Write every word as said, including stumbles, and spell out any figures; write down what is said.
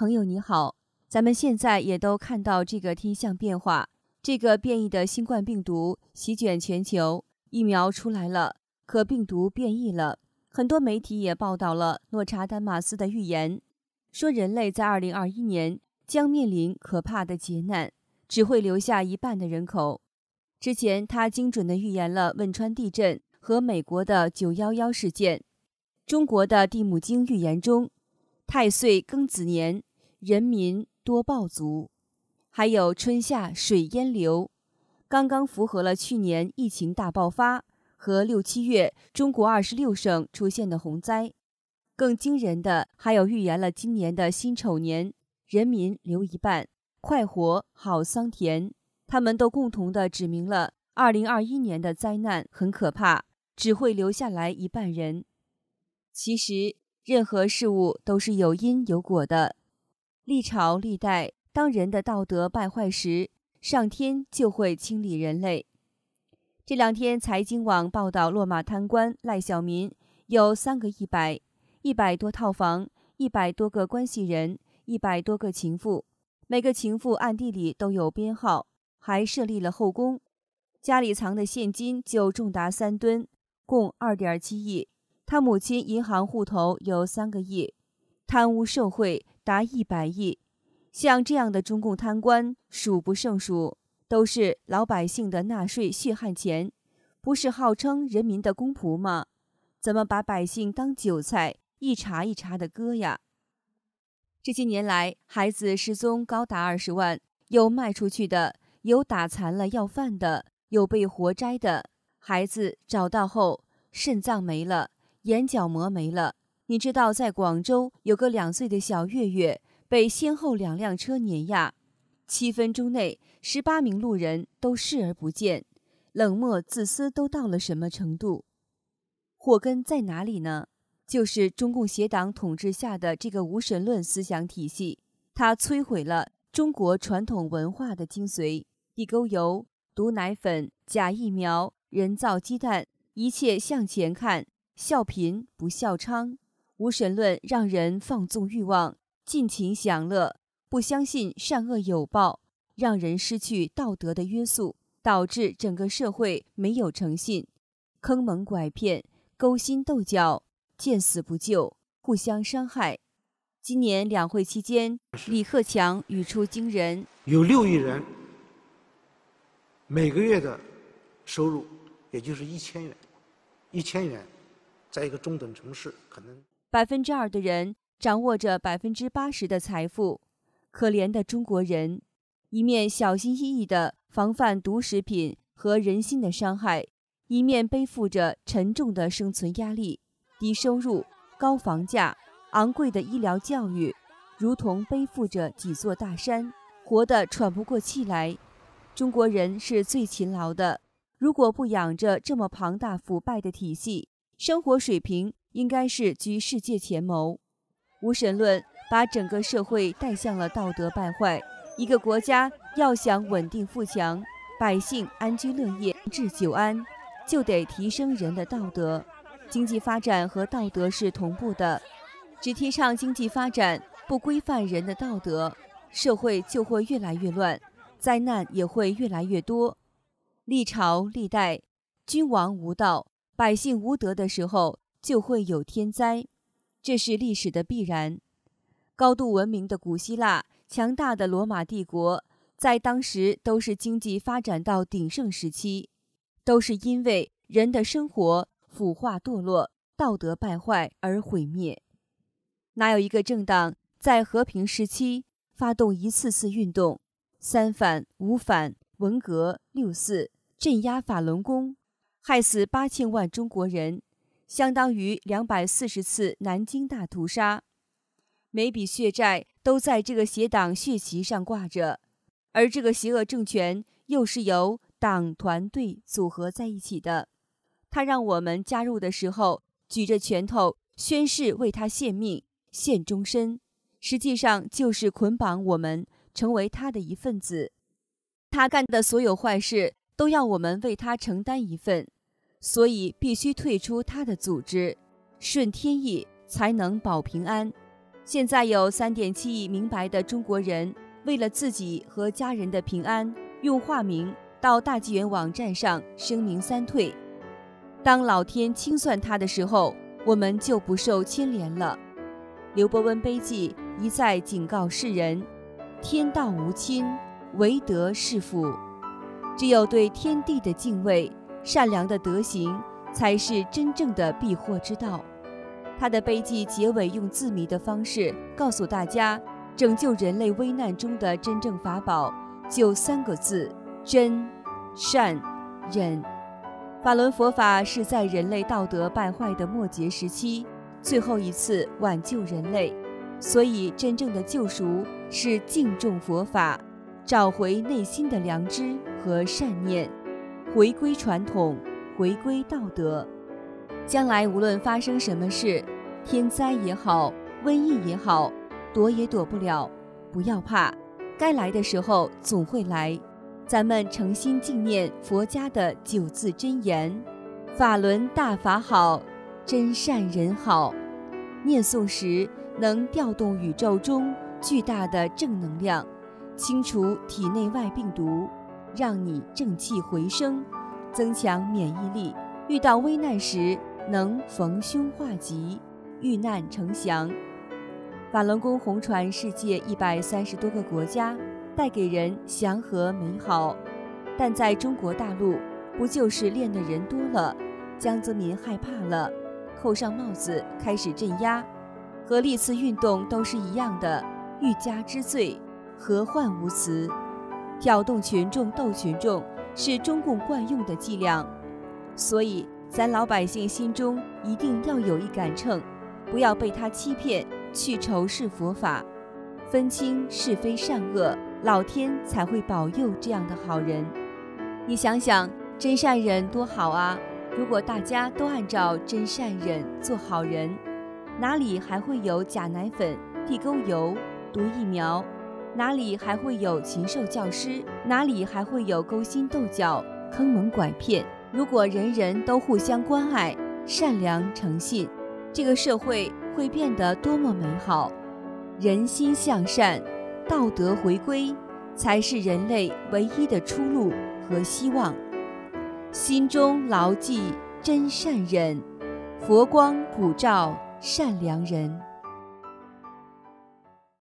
朋友你好，咱们现在也都看到这个天象变化，这个变异的新冠病毒席卷全球，疫苗出来了，可病毒变异了。很多媒体也报道了诺查丹马斯的预言，说人类在二零二一年将面临可怕的劫难，只会留下一半的人口。之前他精准地预言了汶川地震和美国的九一一事件。中国的地母经预言中，太岁庚子年，人民多暴卒，还有春夏水淹流，刚刚符合了去年疫情大爆发和六七月中国二十六省出现的洪灾。更惊人的还有预言了今年的辛丑年，人民留一半，快活好桑田。他们都共同的指明了二零二一年的灾难很可怕，只会留下来一半人。其实任何事物都是有因有果的，历朝历代，当人的道德败坏时，上天就会清理人类。这两天财经网报道，落马贪官赖小民有三个一百，一百多套房，一百多个关系人，一百多个情妇，每个情妇暗地里都有编号，还设立了后宫，家里藏的现金就重达三吨，共二点七亿。他母亲银行户头有三个亿，贪污受贿达一百亿。像这样的中共贪官数不胜数，都是老百姓的纳税血汗钱，不是号称人民的公仆吗？怎么把百姓当韭菜一茬一茬的割呀？这些年来，孩子失踪高达二十万，有卖出去的，有打残了要饭的，有被活摘的。孩子找到后，肾脏没了，眼角膜没了。你知道在广州有个两岁的小月月被先后两辆车碾压，七分钟内十八名路人都视而不见，冷漠自私都到了什么程度？祸根在哪里呢？就是中共邪党统治下的这个无神论思想体系，它摧毁了中国传统文化的精髓，地沟油、毒奶粉、假疫苗、人造鸡蛋，一切向前看，笑贫不笑娼。无神论让人放纵欲望，尽情享乐，不相信善恶有报，让人失去道德的约束，导致整个社会没有诚信，坑蒙拐骗，勾心斗角，见死不救，互相伤害。今年两会期间，李克强语出惊人，有六亿人每个月的收入也就是一千元，一千元在一个中等城市，可能百分之二的人掌握着百分之八十的财富。可怜的中国人，一面小心翼翼地防范毒食品和人心的伤害，一面背负着沉重的生存压力，低收入、高房价、昂贵的医疗教育，如同背负着几座大山，活得喘不过气来。中国人是最勤劳的，如果不养着这么庞大腐败的体系，生活水平应该是居世界前茅。无神论把整个社会带向了道德败坏。一个国家要想稳定富强，百姓安居乐业、治久安，就得提升人的道德。经济发展和道德是同步的，只提倡经济发展，不规范人的道德，社会就会越来越乱，灾难也会越来越多。历朝历代，君王无道，百姓无德的时候，就会有天灾，这是历史的必然。高度文明的古希腊、强大的罗马帝国，在当时都是经济发展到鼎盛时期，都是因为人的生活腐化堕落、道德败坏而毁灭。哪有一个政党在和平时期发动一次次运动，三反、五反、文革、六四，镇压法轮功，害死八千万中国人，相当于两百四十次南京大屠杀。每笔血债都在这个邪党血旗上挂着，而这个邪恶政权又是由党团队组合在一起的。他让我们加入的时候举着拳头宣誓为他献命献终身，实际上就是捆绑我们成为他的一份子。他干的所有坏事都要我们为他承担一份，所以必须退出他的组织，顺天意才能保平安。现在有 三点七亿明白的中国人，为了自己和家人的平安，用化名到大纪元网站上声明三退。当老天清算他的时候，我们就不受牵连了。刘伯温碑记一再警告世人：天道无亲，唯德是辅。只有对天地的敬畏，善良的德行，才是真正的避祸之道。他的碑记结尾用字谜的方式告诉大家，拯救人类危难中的真正法宝就三个字：真、善、忍。法轮佛法是在人类道德败坏的末劫时期最后一次挽救人类，所以真正的救赎是敬重佛法，找回内心的良知和善念，回归传统，回归道德。将来无论发生什么事，天灾也好，瘟疫也好，躲也躲不了，不要怕，该来的时候总会来。咱们诚心敬念佛家的九字真言：法轮大法好，真善人好。念诵时能调动宇宙中巨大的正能量，清除体内外病毒，让你正气回升，增强免疫力，遇到危难时能逢凶化吉，遇难成祥。法轮功红传世界一百三十多个国家，带给人祥和美好。但在中国大陆，不就是练的人多了，江泽民害怕了，扣上帽子开始镇压，和历次运动都是一样的，欲加之罪，何患无辞？挑动群众斗群众是中共惯用的伎俩，所以咱老百姓心中一定要有一杆秤，不要被他欺骗，去仇视佛法，分清是非善恶，老天才会保佑这样的好人。你想想，真善忍多好啊！如果大家都按照真善忍做好人，哪里还会有假奶粉、地沟油、毒疫苗？哪里还会有禽兽教师？哪里还会有勾心斗角、坑蒙拐骗？如果人人都互相关爱、善良诚信，这个社会会变得多么美好！人心向善，道德回归，才是人类唯一的出路和希望。心中牢记真善忍，佛光普照善良人。